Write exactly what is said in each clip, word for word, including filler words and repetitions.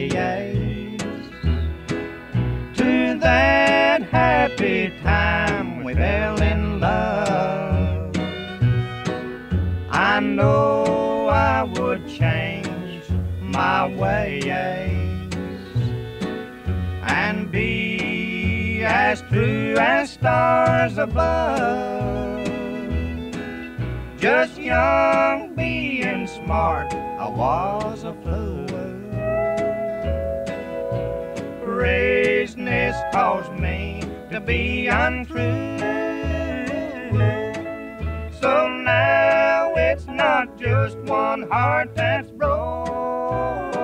days to that happy time we fell in love. I know I would change my ways and be as true as stars above. Just young, being smart, I was a fool. Craziness caused me to be untrue. So now it's not just one heart that's broken.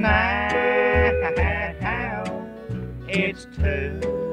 Now it's two.